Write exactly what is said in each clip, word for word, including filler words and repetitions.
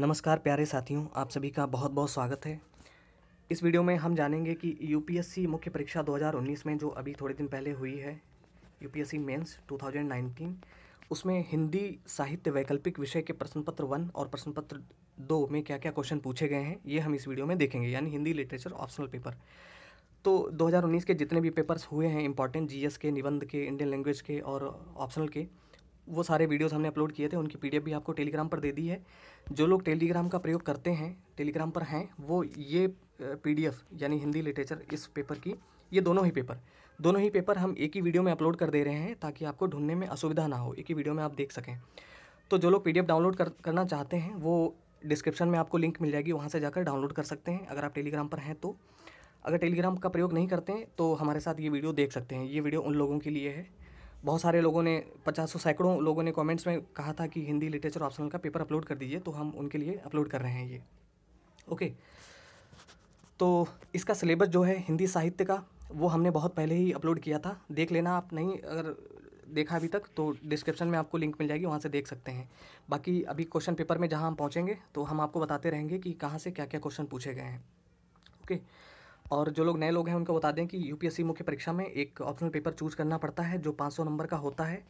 नमस्कार प्यारे साथियों, आप सभी का बहुत बहुत स्वागत है। इस वीडियो में हम जानेंगे कि यूपीएससी मुख्य परीक्षा दो हज़ार उन्नीस में जो अभी थोड़े दिन पहले हुई है, यूपीएससी मेंस दो हज़ार उन्नीस, उसमें हिंदी साहित्य वैकल्पिक विषय के प्रश्न पत्र वन और प्रश्न पत्र दो में क्या क्या क्वेश्चन पूछे गए हैं ये हम इस वीडियो में देखेंगे, यानी हिंदी लिटरेचर ऑप्शनल पेपर। तो दो हज़ार उन्नीस के जितने भी पेपर्स हुए हैं इंपॉर्टेंट, जीएस के, निबंध के, इंडियन लैंग्वेज के और ऑप्शनल के, वो सारे वीडियोस हमने अपलोड किए थे। उनकी पीडीएफ भी आपको टेलीग्राम पर दे दी है। जो लोग टेलीग्राम का प्रयोग करते हैं, टेलीग्राम पर हैं, वो ये पीडीएफ यानी हिंदी लिटरेचर इस पेपर की, ये दोनों ही पेपर दोनों ही पेपर हम एक ही वीडियो में अपलोड कर दे रहे हैं ताकि आपको ढूंढने में असुविधा ना हो, एक ही वीडियो में आप देख सकें। तो जो लोग पीडीएफ डाउनलोड कर, करना चाहते हैं वो डिस्क्रिप्शन में आपको लिंक मिल जाएगी, वहाँ से जाकर डाउनलोड कर सकते हैं अगर आप टेलीग्राम पर हैं तो। अगर टेलीग्राम का प्रयोग नहीं करते हैं तो हमारे साथ ये वीडियो देख सकते हैं। ये वीडियो उन लोगों के लिए है। बहुत सारे लोगों ने, पचासों सैकड़ों लोगों ने कमेंट्स में कहा था कि हिंदी लिटरेचर ऑप्शनल का पेपर अपलोड कर दीजिए, तो हम उनके लिए अपलोड कर रहे हैं ये। ओके, तो इसका सिलेबस जो है हिंदी साहित्य का, वो हमने बहुत पहले ही अपलोड किया था, देख लेना। आप नहीं अगर देखा अभी तक तो डिस्क्रिप्शन में आपको लिंक मिल जाएगी, वहाँ से देख सकते हैं। बाकी अभी क्वेश्चन पेपर में जहाँ हम पहुँचेंगे तो हम आपको बताते रहेंगे कि कहाँ से क्या क्या क्वेश्चन पूछे गए हैं। ओके, और जो लोग नए लोग हैं उनको बता दें कि यूपीएससी मुख्य परीक्षा में एक ऑप्शनल पेपर चूज करना पड़ता है जो पाँच सौ नंबर का होता है,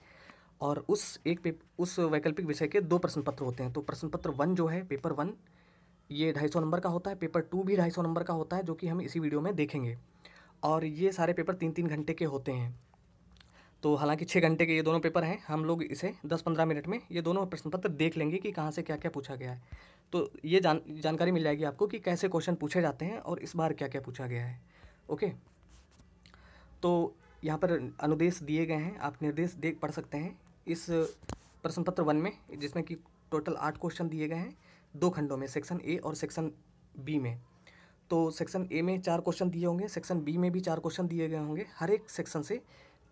और उस एक पेप उस वैकल्पिक विषय के दो प्रश्न पत्र होते हैं। तो प्रश्न पत्र वन जो है, पेपर वन, ये ढाई सौ नंबर का होता है, पेपर टू भी ढाई सौ नंबर का होता है, जो कि हम इसी वीडियो में देखेंगे। और ये सारे पेपर तीन तीन घंटे के होते हैं। तो हालांकि छः घंटे के ये दोनों पेपर हैं, हम लोग इसे दस पंद्रह मिनट में ये दोनों प्रश्न पत्र देख लेंगे कि कहाँ से क्या क्या पूछा गया है। तो ये जान जानकारी मिल जाएगी आपको कि कैसे क्वेश्चन पूछे जाते हैं और इस बार क्या क्या पूछा गया है। ओके, तो यहाँ पर अनुदेश दिए गए हैं, आप निर्देश देख पढ़ सकते हैं इस प्रश्न पत्र वन में, जिसमें कि टोटल आठ क्वेश्चन दिए गए हैं दो खंडों में, सेक्शन ए और सेक्शन बी में। तो सेक्शन ए में चार क्वेश्चन दिए होंगे, सेक्शन बी में भी चार क्वेश्चन दिए गए होंगे। हर एक सेक्शन से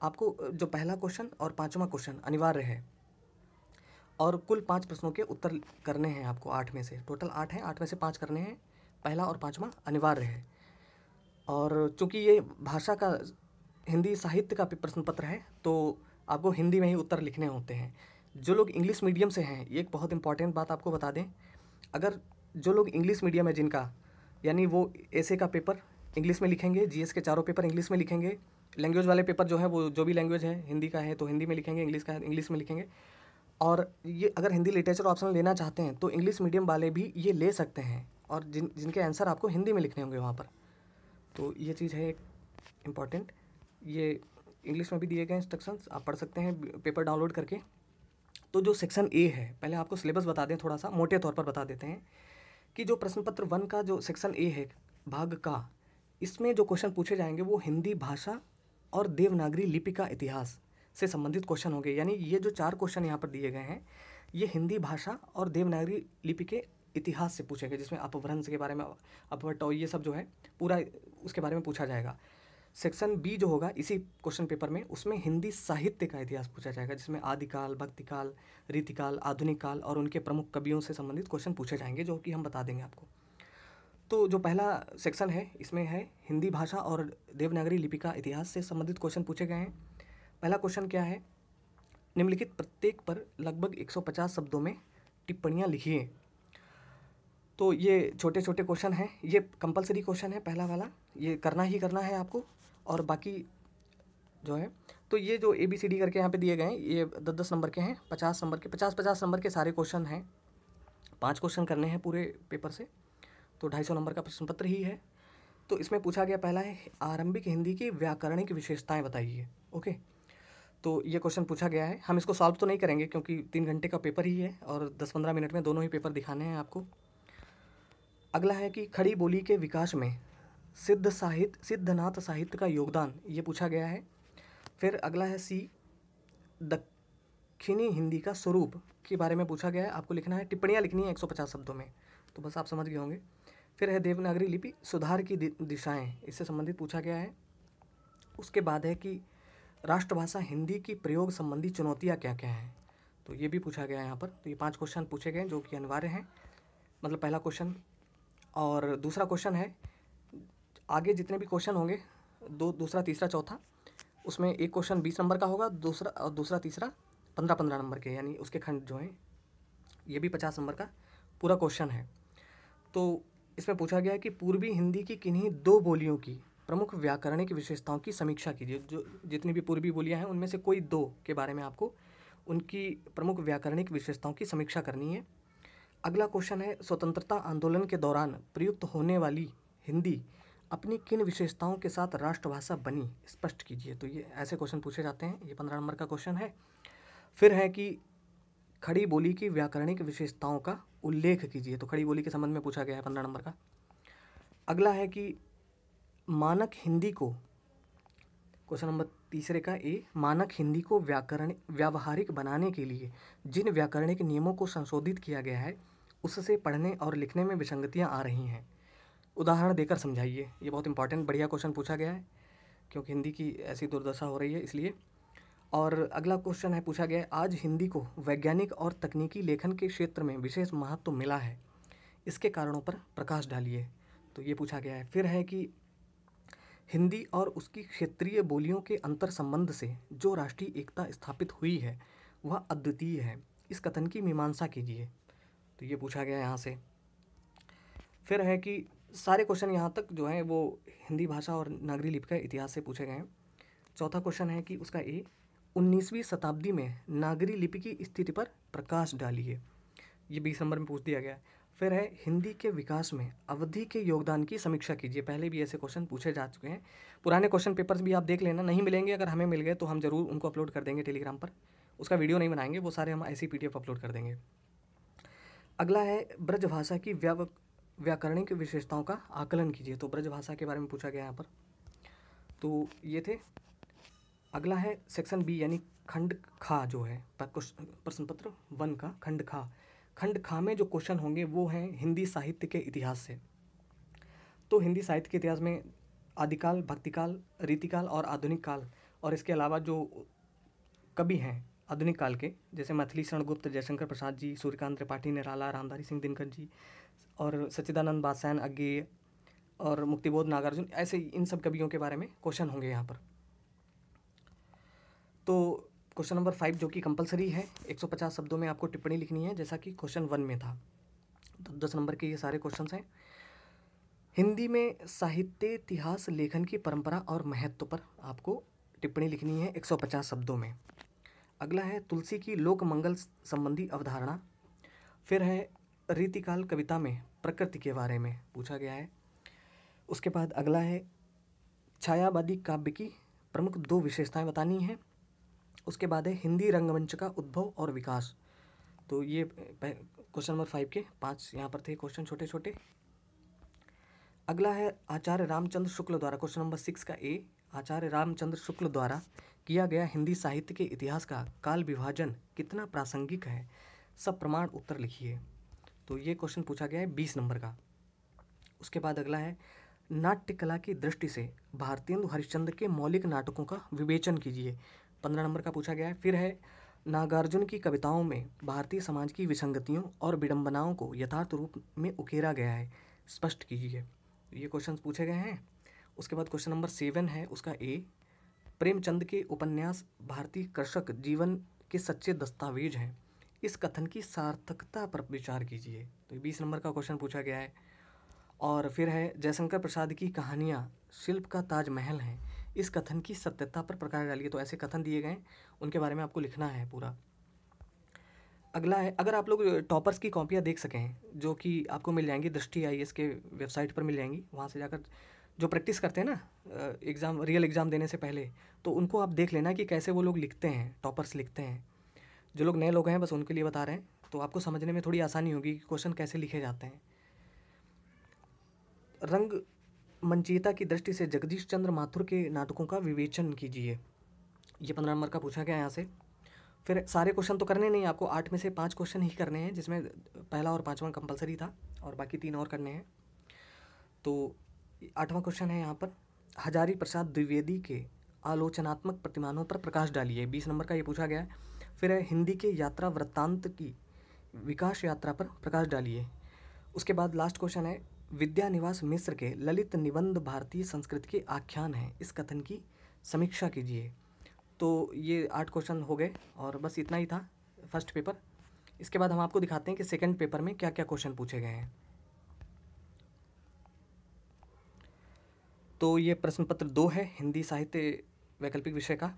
आपको जो पहला क्वेश्चन और पाँचवा क्वेश्चन अनिवार्य है, और कुल पाँच प्रश्नों के उत्तर करने हैं आपको, आठ में से, टोटल आठ हैं, आठ में से पाँच करने हैं, पहला और पाँचवा अनिवार्य है। और चूंकि ये भाषा का, हिंदी साहित्य का प्रश्न पत्र है, तो आपको हिंदी में ही उत्तर लिखने होते हैं। जो लोग इंग्लिश मीडियम से हैं, एक बहुत इंपॉर्टेंट बात आपको बता दें, अगर जो लोग इंग्लिश मीडियम है जिनका, यानी वो एसे का पेपर इंग्लिश में लिखेंगे, जीएस के चारों पेपर इंग्लिश में लिखेंगे, लैंग्वेज वाले पेपर जो है वो जो भी लैंग्वेज है, हिंदी का है तो हिंदी में लिखेंगे, इंग्लिश का है इंग्लिश में लिखेंगे। और ये अगर हिंदी लिटरेचर ऑप्शन लेना चाहते हैं तो इंग्लिश मीडियम वाले भी ये ले सकते हैं, और जिन जिनके आंसर आपको हिंदी में लिखने होंगे वहाँ पर। तो ये चीज़ है एक इम्पॉर्टेंट, ये इंग्लिश में भी दिए गए इंस्ट्रक्शंस, आप पढ़ सकते हैं पेपर डाउनलोड करके। तो जो सेक्शन ए है, पहले आपको सिलेबस बता दें, थोड़ा सा मोटे तौर पर बता देते हैं कि जो प्रश्न पत्र वन का जो सेक्शन ए है भाग का, इसमें जो क्वेश्चन पूछे जाएंगे वो हिंदी भाषा और देवनागरी लिपि का इतिहास से संबंधित क्वेश्चन होंगे। यानी ये जो चार क्वेश्चन यहाँ पर दिए गए हैं ये हिंदी भाषा और देवनागरी लिपि के इतिहास से पूछेंगे, जिसमें अपभ्रंश के बारे में, अपवटो, ये सब जो है पूरा उसके बारे में पूछा जाएगा। सेक्शन बी जो होगा इसी क्वेश्चन पेपर में, उसमें हिंदी साहित्य का इतिहास पूछा जाएगा, जिसमें आदिकाल, भक्तिकाल, रीतिकाल, आधुनिक काल और उनके प्रमुख कवियों से संबंधित क्वेश्चन पूछे जाएंगे, जो कि हम बता देंगे आपको। तो जो पहला सेक्शन है इसमें है हिंदी भाषा और देवनागरी लिपि का इतिहास से संबंधित क्वेश्चन पूछे गए हैं। पहला क्वेश्चन क्या है, निम्नलिखित प्रत्येक पर लगभग एक सौ पचास शब्दों में टिप्पणियाँ लिखिए। तो ये छोटे छोटे क्वेश्चन हैं, ये कंपलसरी क्वेश्चन है पहला वाला, ये करना ही करना है आपको। और बाकी जो है, तो ये जो ए बी सी डी करके यहाँ पे दिए गए हैं ये दस दस नंबर के हैं, पचास नंबर के, पचास पचास नंबर के सारे क्वेश्चन हैं, पाँच क्वेश्चन करने हैं पूरे पेपर से, तो ढाई सौ नंबर का प्रश्न पत्र ही है। तो इसमें पूछा गया पहला है आरंभिक हिंदी की व्याकरणिक विशेषताएँ बताइए। ओके, तो ये क्वेश्चन पूछा गया है। हम इसको सॉल्व तो नहीं करेंगे क्योंकि तीन घंटे का पेपर ही है और दस पंद्रह मिनट में दोनों ही पेपर दिखाने हैं आपको। अगला है कि खड़ी बोली के विकास में सिद्ध साहित्य, सिद्धनाथ साहित्य का योगदान, ये पूछा गया है। फिर अगला है सी, दक्षिणी हिंदी का स्वरूप के बारे में पूछा गया है, आपको लिखना है, टिप्पणियाँ लिखनी है एक सौ पचास शब्दों में, तो बस आप समझ गए होंगे। फिर है देवनागरी लिपि सुधार की दिशाएँ, इससे संबंधित पूछा गया है। उसके बाद है कि राष्ट्रभाषा हिंदी की प्रयोग संबंधी चुनौतियाँ क्या क्या हैं, तो ये भी पूछा गया है यहाँ पर। तो ये पांच क्वेश्चन पूछे गए जो कि अनिवार्य हैं, मतलब पहला क्वेश्चन। और दूसरा क्वेश्चन है, आगे जितने भी क्वेश्चन होंगे, दो, दूसरा, तीसरा, चौथा, उसमें एक क्वेश्चन बीस नंबर का होगा, दूसरा और दूसरा तीसरा पंद्रह पंद्रह नंबर के, यानी उसके खंड जो हैं ये भी पचास नंबर का पूरा क्वेश्चन है। तो इसमें पूछा गया है कि पूर्वी हिंदी की किन्हीं दो बोलियों की प्रमुख व्याकरणिक विशेषताओं की समीक्षा कीजिए। जो जितनी भी पूर्वी बोलियां हैं उनमें से कोई दो के बारे में आपको उनकी प्रमुख व्याकरणिक विशेषताओं की समीक्षा करनी है। अगला क्वेश्चन है, स्वतंत्रता आंदोलन के दौरान प्रयुक्त होने वाली हिंदी अपनी किन विशेषताओं के साथ राष्ट्रभाषा बनी, स्पष्ट कीजिए। तो ये ऐसे क्वेश्चन पूछे जाते हैं, ये पंद्रह नंबर का क्वेश्चन है। फिर है कि खड़ी बोली की व्याकरणिक विशेषताओं का उल्लेख कीजिए। तो खड़ी बोली के संबंध में पूछा गया है पंद्रह नंबर का। अगला है कि मानक हिंदी को, क्वेश्चन नंबर तीसरे का ए, मानक हिंदी को व्याकरण व्यावहारिक बनाने के लिए जिन व्याकरणिक नियमों को संशोधित किया गया है उससे पढ़ने और लिखने में विसंगतियां आ रही हैं, उदाहरण देकर समझाइए। ये बहुत इंपॉर्टेंट बढ़िया क्वेश्चन पूछा गया है क्योंकि हिंदी की ऐसी दुर्दशा हो रही है इसलिए। और अगला क्वेश्चन है, पूछा गया है आज हिंदी को वैज्ञानिक और तकनीकी लेखन के क्षेत्र में विशेष महत्व मिला है, इसके कारणों पर प्रकाश डालिए। तो ये पूछा गया है। फिर है कि हिंदी और उसकी क्षेत्रीय बोलियों के अंतर संबंध से जो राष्ट्रीय एकता स्थापित हुई है वह अद्वितीय है, इस कथन की मीमांसा कीजिए। तो ये पूछा गया है यहाँ से। फिर है कि सारे क्वेश्चन यहाँ तक जो हैं वो हिंदी भाषा और नागरी लिपि के इतिहास से पूछे गए हैं। चौथा क्वेश्चन है कि उसका ए, उन्नीसवीं शताब्दी में नागरी लिपि की स्थिति पर प्रकाश डालिए। ये बीस नंबर में पूछ दिया गया। फिर है हिंदी के विकास में अवधि के योगदान की समीक्षा कीजिए। पहले भी ऐसे क्वेश्चन पूछे जा चुके हैं, पुराने क्वेश्चन पेपर्स भी आप देख लेना, नहीं मिलेंगे, अगर हमें मिल गए तो हम ज़रूर उनको अपलोड कर देंगे टेलीग्राम पर, उसका वीडियो नहीं बनाएंगे, वो सारे हम ऐसी पीडीएफ अपलोड कर देंगे। अगला है ब्रजभाषा की व्याव व्याकरणिक विशेषताओं का आकलन कीजिए। तो ब्रजभाषा के बारे में पूछा गया यहाँ पर। तो ये थे। अगला है सेक्शन बी यानी खंड खा जो है प्रश्न पत्र वन का खंड खा। खंड खा में जो क्वेश्चन होंगे वो हैं हिंदी साहित्य के इतिहास से। तो हिंदी साहित्य के इतिहास में आदिकाल, भक्तिकाल, रीतिकाल और आधुनिक काल, और इसके अलावा जो कवि हैं आधुनिक काल के जैसे मैथिली शरण गुप्त, जयशंकर प्रसाद जी, सूर्यकांत त्रिपाठी निराला, रामधारी सिंह दिनकर जी और सच्चिदानंद बादशाह अज्ञेय और मुक्तिबोध नागार्जुन, ऐसे इन सब कवियों के बारे में क्वेश्चन होंगे यहाँ पर। तो क्वेश्चन नंबर फाइव जो कि कंपलसरी है, एक सौ पचास शब्दों में आपको टिप्पणी लिखनी है जैसा कि क्वेश्चन वन में था। तो दस नंबर के ये सारे क्वेश्चंस हैं। हिंदी में साहित्य इतिहास लेखन की परंपरा और महत्व पर आपको टिप्पणी लिखनी है एक सौ पचास शब्दों में। अगला है तुलसी की लोक मंगल संबंधी अवधारणा। फिर है रीतिकाल कविता में प्रकृति के बारे में पूछा गया है। उसके बाद अगला है छायावादी काव्य की प्रमुख दो विशेषताएँ बतानी हैं। उसके बाद है हिंदी रंगमंच का उद्भव और विकास। तो ये क्वेश्चन नंबर फाइव के पांच यहाँ पर थे क्वेश्चन छोटे छोटे। अगला है आचार्य रामचंद्र शुक्ल द्वारा, क्वेश्चन नंबर सिक्स का ए, आचार्य रामचंद्र शुक्ल द्वारा किया गया हिंदी साहित्य के इतिहास का काल विभाजन कितना प्रासंगिक है, सब प्रमाण उत्तर लिखिए। तो ये क्वेश्चन पूछा गया है बीस नंबर का। उसके बाद अगला है नाट्य कला की दृष्टि से भारतेंदु हरिश्चंद्र के मौलिक नाटकों का विवेचन कीजिए, पंद्रह नंबर का पूछा गया है। फिर है नागार्जुन की कविताओं में भारतीय समाज की विसंगतियों और विडंबनाओं को यथार्थ रूप में उकेरा गया है, स्पष्ट कीजिए। ये क्वेश्चन पूछे गए हैं। उसके बाद क्वेश्चन नंबर सेवन है, उसका ए, प्रेमचंद के उपन्यास भारतीय कृषक जीवन के सच्चे दस्तावेज हैं, इस कथन की सार्थकता पर विचार कीजिए। तो बीस नंबर का क्वेश्चन पूछा गया है। और फिर है जयशंकर प्रसाद की कहानियाँ शिल्प का ताजमहल हैं, इस कथन की सत्यता पर प्रकाश डालिए। तो ऐसे कथन दिए गए हैं, उनके बारे में आपको लिखना है पूरा। अगला है, अगर आप लोग टॉपर्स की कॉपियाँ देख सकें जो कि आपको मिल जाएंगी दृष्टि आईएएस के वेबसाइट पर मिल जाएंगी, वहाँ से जाकर जो प्रैक्टिस करते हैं ना एग्ज़ाम, रियल एग्ज़ाम देने से पहले, तो उनको आप देख लेना कि कैसे वो लोग लिखते हैं, टॉपर्स लिखते हैं। जो लोग नए लोग हैं बस उनके लिए बता रहे हैं, तो आपको समझने में थोड़ी आसानी होगी कि क्वेश्चन कैसे लिखे जाते हैं। रंग मंचीयता की दृष्टि से जगदीश चंद्र माथुर के नाटकों का विवेचन कीजिए, ये पंद्रह नंबर का पूछा गया यहाँ से। फिर सारे क्वेश्चन तो करने नहीं, आपको आठ में से पाँच क्वेश्चन ही करने हैं, जिसमें पहला और पाँचवा कंपलसरी था और बाकी तीन और करने हैं। तो आठवां क्वेश्चन है यहाँ पर, हजारी प्रसाद द्विवेदी के आलोचनात्मक प्रतिमानों पर प्रकाश डालिए, बीस नंबर का ये पूछा गया है। फिर है हिंदी के यात्रा वृत्तांत की विकास यात्रा पर प्रकाश डालिए। उसके बाद लास्ट क्वेश्चन है, विद्या निवास मिश्र के ललित निबंध भारतीय संस्कृति के आख्यान हैं, इस कथन की समीक्षा कीजिए। तो ये आठ क्वेश्चन हो गए और बस इतना ही था फर्स्ट पेपर। इसके बाद हम आपको दिखाते हैं कि सेकंड पेपर में क्या क्या क्वेश्चन पूछे गए हैं। तो ये प्रश्न पत्र दो है हिंदी साहित्य वैकल्पिक विषय का,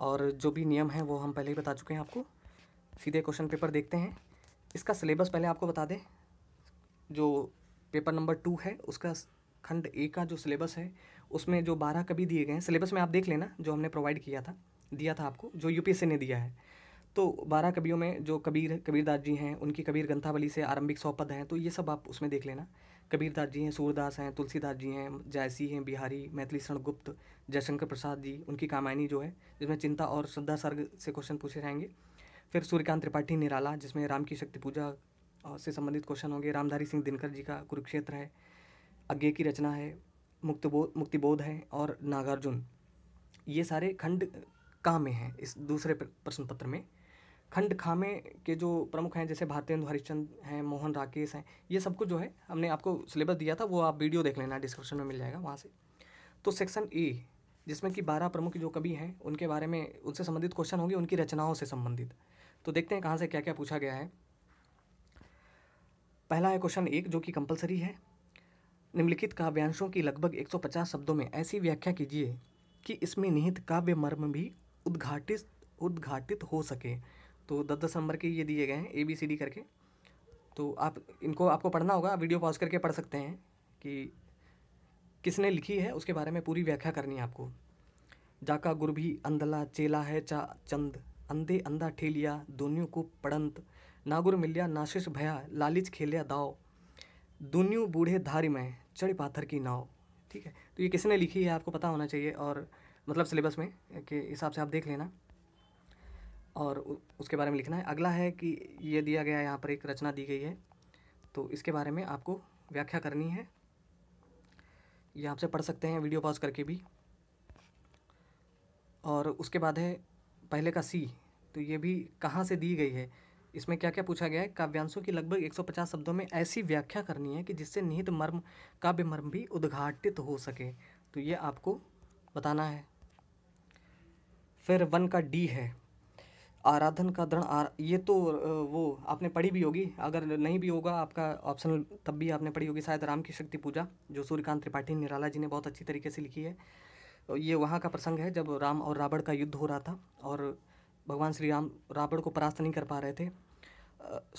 और जो भी नियम है वो हम पहले ही बता चुके हैं आपको। सीधे क्वेश्चन पेपर देखते हैं। इसका सिलेबस पहले आपको बता दें, जो पेपर नंबर टू है उसका खंड ए का जो सिलेबस है उसमें जो बारह कभी दिए गए हैं, सिलेबस में आप देख लेना जो हमने प्रोवाइड किया था दिया था आपको, जो यूपीएससी ने दिया है। तो बारह कवियों में जो कबीर कबीरदास जी हैं, उनकी कबीर ग्रंथावली से आरंभिक सौ पद हैं, तो ये सब आप उसमें देख लेना। कबीरदास जी हैं, सूरदास हैं, तुलसीदास जी हैं, जायसी हैं, बिहारी, मैथिली शरण गुप्त, जयशंकर प्रसाद जी, उनकी कामायनी जो है जिसमें चिंता और श्रद्धा सर्ग से क्वेश्चन पूछे जाएंगे। फिर सूर्यकांत त्रिपाठी निराला, जिसमें राम की शक्ति पूजा से संबंधित क्वेश्चन होंगे। रामधारी सिंह दिनकर जी का कुरुक्षेत्र है, अज्ञे की रचना है, मुक्तिबोध मुक्तिबोध है, और नागार्जुन। ये सारे खंड का में हैं इस दूसरे प्रश्न पत्र में। खंड खा में के जो प्रमुख हैं जैसे भारतेंदु हरिश्चंद्र हैं, मोहन राकेश हैं, ये सब कुछ जो है हमने आपको सिलेबस दिया था, वो आप वीडियो देख लेना, डिस्क्रिप्शन में मिल जाएगा वहाँ से। तो सेक्शन ए जिसमें कि बारह प्रमुख जो कवि हैं उनके बारे में, उनसे संबंधित क्वेश्चन होंगे, उनकी रचनाओं से संबंधित। तो देखते हैं कहाँ से क्या क्या पूछा गया है। पहला है क्वेश्चन एक जो कि कंपलसरी है। निम्नलिखित काव्यांशों की लगभग एक सौ पचास शब्दों में ऐसी व्याख्या कीजिए कि इसमें निहित काव्य मर्म भी उद्घाटित उद्घाटित हो सके। तो दस दस नंबर के ये दिए गए हैं ए बी सी डी करके, तो आप इनको आपको पढ़ना होगा, वीडियो पॉज करके पढ़ सकते हैं कि किसने लिखी है, उसके बारे में पूरी व्याख्या करनी है आपको। जाका गुरभी अंधला चेला है चा चंद, अंधे अंधा ठेलिया दोनियों को पड़ंत, नागुर मिल्या नाशिश भया लालिच खेलिया दाव, दोनियों बूढ़े धारी में चढ़ी पाथर की नाव। ठीक है, तो ये किसने लिखी है आपको पता होना चाहिए, और मतलब सिलेबस में के हिसाब से आप देख लेना और उसके बारे में लिखना है। अगला है कि ये दिया गया है, यहाँ पर एक रचना दी गई है तो इसके बारे में आपको व्याख्या करनी है। ये आपसे पढ़ सकते हैं वीडियो पॉज करके भी। और उसके बाद है पहले का सी, तो ये भी कहाँ से दी गई है, इसमें क्या क्या पूछा गया है। काव्यांशों की लगभग एक सौ पचास शब्दों में ऐसी व्याख्या करनी है कि जिससे निहित मर्म काव्य मर्म भी उद्घाटित हो सके, तो ये आपको बताना है। फिर वन का डी है आराधन का दृढ़ आर, ये तो वो आपने पढ़ी भी होगी, अगर नहीं भी होगा आपका ऑप्शनल तब भी आपने पढ़ी होगी शायद, राम की शक्ति पूजा जो सूर्यकांत त्रिपाठी निराला जी ने बहुत अच्छी तरीके से लिखी है। ये वहाँ का प्रसंग है जब राम और रावण का युद्ध हो रहा था और भगवान श्री राम रावण को परास्त नहीं कर पा रहे थे,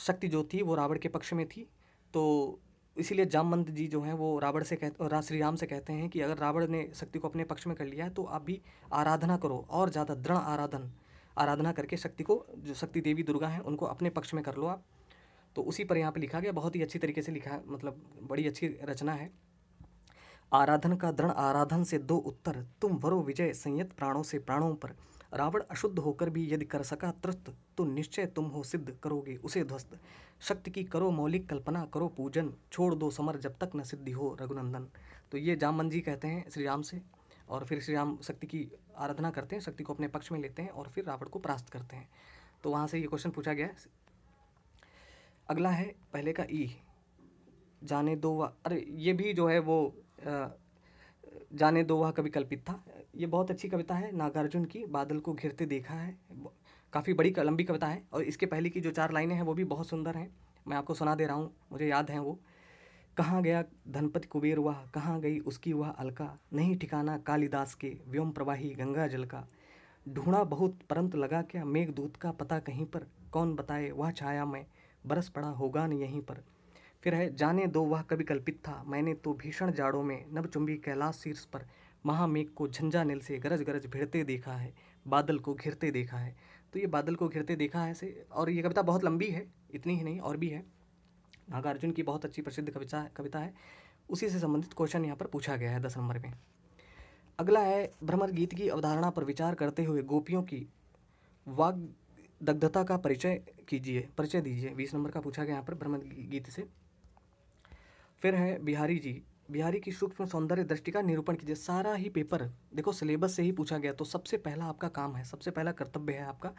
शक्ति जो थी वो रावण के पक्ष में थी, तो इसीलिए जामवंत जी जो हैं वो रावण से कहते श्री राम से कहते हैं कि अगर रावण ने शक्ति को अपने पक्ष में कर लिया है तो आप भी आराधना करो और ज़्यादा दृढ़ आराधन आराधना करके शक्ति को, जो शक्ति देवी दुर्गा हैं, उनको अपने पक्ष में कर लो आप। तो उसी पर यहाँ पे लिखा गया, बहुत ही अच्छी तरीके से लिखा, मतलब बड़ी अच्छी रचना है। आराधन का दृढ़ आराधन से दो उत्तर, तुम वरो विजय संयत प्राणों से प्राणों पर, रावण अशुद्ध होकर भी यदि कर सका त्रस्त, तो निश्चय तुम हो सिद्ध करोगे उसे ध्वस्त, शक्ति की करो मौलिक कल्पना करो पूजन, छोड़ दो समर जब तक न सिद्धि हो रघुनंदन। तो ये जामवंत जी कहते हैं श्री राम से, और फिर श्री राम शक्ति की आराधना करते हैं, शक्ति को अपने पक्ष में लेते हैं और फिर रावण को परास्त करते हैं, तो वहाँ से ये क्वेश्चन पूछा गया। अगला है पहले का ई, जाने दो वह, अरे ये भी जो है वो आ, जाने दो वह कभी कल्पित था, ये बहुत अच्छी कविता है नागार्जुन की, बादल को घिरते देखा है, काफ़ी बड़ी लंबी कविता है, और इसके पहले की जो चार लाइनें हैं वो भी बहुत सुंदर हैं, मैं आपको सुना दे रहा हूँ, मुझे याद हैं वो। कहाँ गया धनपति कुबेर वह, कहाँ गई उसकी वह अलका, नहीं ठिकाना कालिदास के व्योम प्रवाही गंगा जल का, ढूंढा बहुत परंत लगा क्या मेघदूत का पता कहीं पर, कौन बताए वह छाया में बरस पड़ा होगा न यहीं पर। फिर है जाने दो वह कभी कल्पित था, मैंने तो भीषण जाड़ों में नवचुंबी कैलाश शीर्ष पर, महामेघ को झंझानेल से गरज गरज भिड़ते देखा है, बादल को घिरते देखा है। तो ये बादल को घिरते देखा है से, और ये कविता बहुत लंबी है, इतनी ही नहीं और भी है, नागार्जुन की बहुत अच्छी प्रसिद्ध कविता कविता है, उसी से संबंधित क्वेश्चन यहाँ पर पूछा गया है दस नंबर में। अगला है भ्रमर गीत की अवधारणा पर विचार करते हुए गोपियों की वाग दग्धता का परिचय कीजिए परिचय दीजिए, बीस नंबर का पूछा गया यहाँ पर भ्रमर गीत से। फिर है बिहारी जी, बिहारी की सूक्ष्म सौंदर्य दृष्टि का निरूपण कीजिए। सारा ही पेपर देखो सिलेबस से ही पूछा गया, तो सबसे पहला आपका काम है, सबसे पहला कर्तव्य है आपका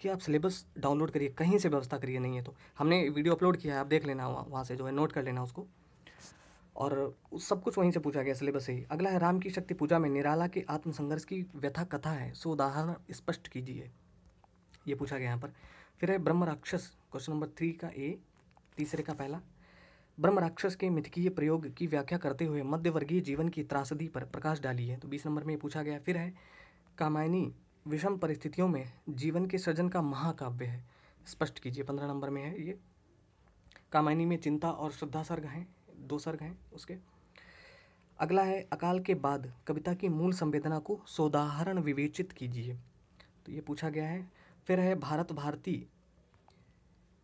कि आप सिलेबस डाउनलोड करिए, कहीं से व्यवस्था करिए, नहीं है तो हमने वीडियो अपलोड किया है, आप देख लेना, वहाँ वहाँ से जो है नोट कर लेना उसको, और उस सब कुछ वहीं से पूछा गया सिलेबस से ही। अगला है राम की शक्ति पूजा में निराला के आत्मसंघर्ष की व्यथा कथा है, सो उदाहरण स्पष्ट कीजिए, ये पूछा गया यहाँ पर। फिर है ब्रह्म राक्षस, क्वेश्चन नंबर थ्री का ए, तीसरे का पहला। ब्रह्म राक्षस के मिथकीय प्रयोग की व्याख्या करते हुए मध्यवर्गीय जीवन की त्रासदी पर प्रकाश डाली है, तो बीस नंबर में पूछा गया। फिर है कामायनी, विषम परिस्थितियों में जीवन के सृजन का महाकाव्य है, स्पष्ट कीजिए, पंद्रह नंबर में है ये। कामायनी में चिंता और श्रद्धा सर्ग हैं, दो सर्ग हैं उसके। अगला है अकाल के बाद कविता की मूल संवेदना को सोदाहरण विवेचित कीजिए, तो ये पूछा गया है। फिर है भारत भारती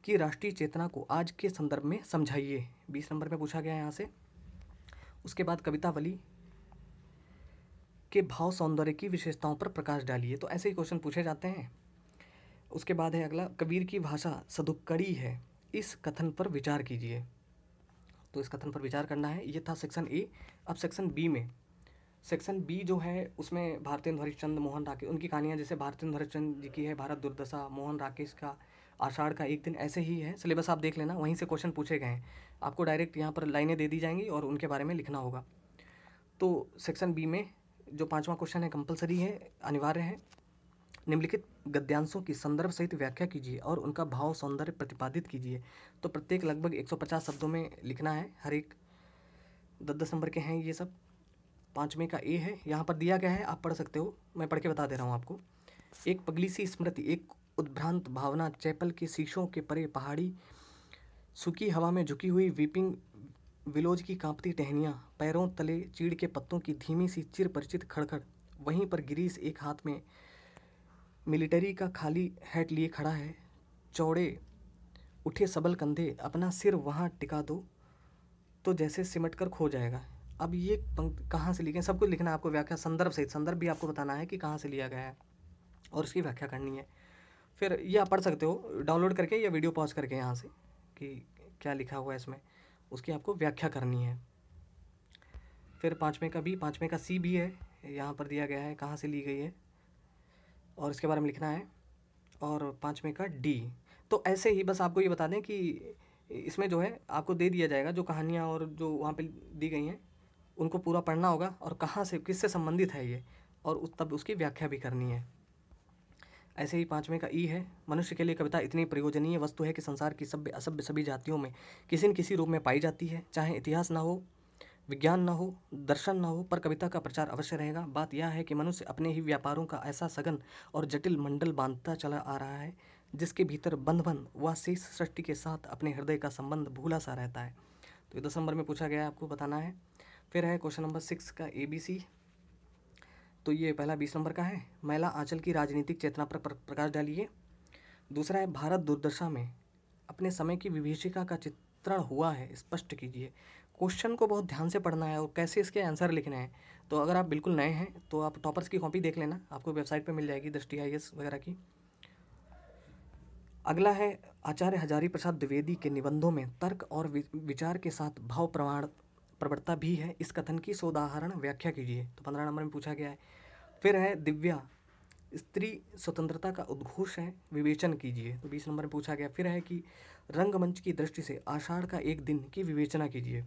की राष्ट्रीय चेतना को आज के संदर्भ में समझाइए, बीस नंबर में पूछा गया है यहाँ से। उसके बाद कवितावली के भाव सौंदर्य की विशेषताओं पर प्रकाश डालिए, तो ऐसे ही क्वेश्चन पूछे जाते हैं। उसके बाद है अगला, कबीर की भाषा सधुक्कड़ी है, इस कथन पर विचार कीजिए, तो इस कथन पर विचार करना है। ये था सेक्शन ए। अब सेक्शन बी में, सेक्शन बी जो है उसमें भारतेंदु हरिश्चंद्र, मोहन राकेश, उनकी कहानियाँ, जैसे भारतेंदु हरिश्चंद्र जी की है भारत दुर्दशा, मोहन राकेश का आषाढ़ का एक दिन, ऐसे ही है सिलेबस, आप देख लेना, वहीं से क्वेश्चन पूछे गए हैं। आपको डायरेक्ट यहाँ पर लाइनें दे दी जाएंगी और उनके बारे में लिखना होगा। तो सेक्शन बी में जो पाँचवा क्वेश्चन है कंपलसरी है, अनिवार्य है। निम्नलिखित गद्यांशों की संदर्भ सहित व्याख्या कीजिए और उनका भाव सौंदर्य प्रतिपादित कीजिए, तो प्रत्येक लगभग एक सौ पचास शब्दों में लिखना है, हर एक दस दस नंबर के हैं ये सब। पाँचवें का ए है, यहाँ पर दिया गया है, आप पढ़ सकते हो, मैं पढ़ के बता दे रहा हूँ आपको। एक पगली सी स्मृति, एक उद्भ्रांत भावना, चैपल के शीशों के परे पहाड़ी, सूखी हवा में झुकी हुई वीपिंग विलोज की कांपती टहनियाँ, पैरों तले चीड़ के पत्तों की धीमी सी चिर परिचित खड़खड़, वहीं पर गिरीश एक हाथ में मिलिट्री का खाली हैट लिए खड़ा है, चौड़े उठे सबल कंधे, अपना सिर वहाँ टिका दो तो जैसे सिमट कर खो जाएगा। अब ये पंक्ति कहाँ से लिखें, सब कुछ लिखना है आपको, व्याख्या संदर्भ सहित, संदर्भ भी आपको बताना है कि कहाँ से लिया गया है और उसकी व्याख्या करनी है। फिर ये आप पढ़ सकते हो डाउनलोड करके या वीडियो पॉज करके यहाँ से, कि क्या लिखा हुआ है इसमें, उसकी आपको व्याख्या करनी है। फिर पाँचवें का बी, पाँचवें का सी भी है, यहाँ पर दिया गया है कहाँ से ली गई है और इसके बारे में लिखना है। और पाँचवें का डी, तो ऐसे ही बस आपको ये बता दें कि इसमें जो है आपको दे दिया जाएगा जो कहानियाँ और जो वहाँ पे दी गई हैं, उनको पूरा पढ़ना होगा और कहाँ से, किससे संबंधित है ये, और उस तब उसकी व्याख्या भी करनी है। ऐसे ही पाँचवें का ई है, मनुष्य के लिए कविता इतनी प्रयोजनीय वस्तु है कि संसार की सभ्य असभ्य सभी जातियों में किसी न किसी रूप में पाई जाती है, चाहे इतिहास ना हो, विज्ञान ना हो, दर्शन ना हो, पर कविता का प्रचार अवश्य रहेगा। बात यह है कि मनुष्य अपने ही व्यापारों का ऐसा सघन और जटिल मंडल बांधता चला आ रहा है जिसके भीतर बंधन व शेष सृष्टि के साथ अपने हृदय का संबंध भूला सा रहता है, तो दस नंबर में पूछा गया है, आपको बताना है। फिर है क्वेश्चन नंबर सिक्स का ए बी सी, तो ये पहला बीस नंबर का है, मैला आंचल की राजनीतिक चेतना पर प्रकाश डालिए। दूसरा है भारत दुर्दशा में अपने समय की विभीषिका का चित्रण हुआ है, स्पष्ट कीजिए। क्वेश्चन को बहुत ध्यान से पढ़ना है और कैसे इसके आंसर लिखने हैं, तो अगर आप बिल्कुल नए हैं तो आप टॉपर्स की कॉपी देख लेना, आपको वेबसाइट पर मिल जाएगी दृष्टि आई ए एस वगैरह की। अगला है आचार्य हजारी प्रसाद द्विवेदी के निबंधों में तर्क और विचार के साथ भाव प्रमाण प्रवृत्ता भी है, इस कथन की सोदाहरण व्याख्या कीजिए, तो पंद्रह नंबर में पूछा गया है। फिर है दिव्या, स्त्री स्वतंत्रता का उद्घोष है, विवेचन कीजिए, तो बीस नंबर में पूछा गया। फिर है कि रंगमंच की दृष्टि से आषाढ़ का एक दिन की विवेचना कीजिए,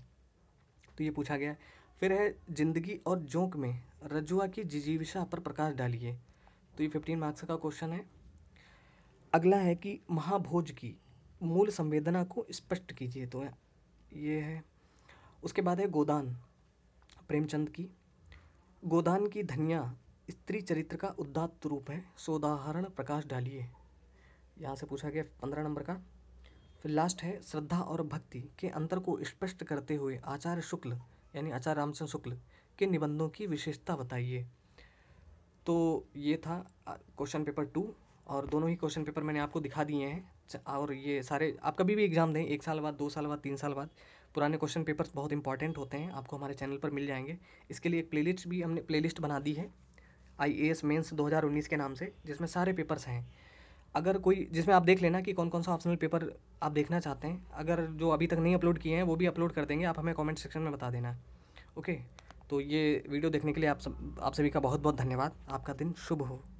तो ये पूछा गया। फिर है जिंदगी और जोंक में रजुआ की जिजीविषा पर प्रकाश डालिए, तो ये फिफ्टीन मार्क्स का क्वेश्चन है। अगला है कि महाभोज की मूल संवेदना को स्पष्ट कीजिए, तो ये है। उसके बाद है गोदान, प्रेमचंद की, गोदान की धनिया स्त्री चरित्र का उदात्त रूप है, सोदाहरण प्रकाश डालिए, यहाँ से पूछा गया पंद्रह नंबर का। फिर लास्ट है श्रद्धा और भक्ति के अंतर को स्पष्ट करते हुए आचार्य शुक्ल यानी आचार्य रामचंद्र शुक्ल के निबंधों की विशेषता बताइए, तो ये था क्वेश्चन पेपर टू, और दोनों ही क्वेश्चन पेपर मैंने आपको दिखा दिए हैं। और ये सारे आप कभी भी एग्ज़ाम दें, एक साल बाद, दो साल बाद, तीन साल बाद, पुराने क्वेश्चन पेपर्स बहुत इंपॉर्टेंट होते हैं, आपको हमारे चैनल पर मिल जाएंगे। इसके लिए एक प्लेलिस्ट भी हमने प्लेलिस्ट बना दी है आई ए एस मेंस दो हज़ार उन्नीस के नाम से, जिसमें सारे पेपर्स हैं। अगर कोई, जिसमें आप देख लेना कि कौन कौन सा ऑप्शनल पेपर आप देखना चाहते हैं, अगर जो अभी तक नहीं अपलोड किए हैं वो भी अपलोड कर देंगे, आप हमें कमेंट सेक्शन में बता देना। ओके, तो ये वीडियो देखने के लिए आप सब, आप सभी का बहुत बहुत धन्यवाद, आपका दिन शुभ हो।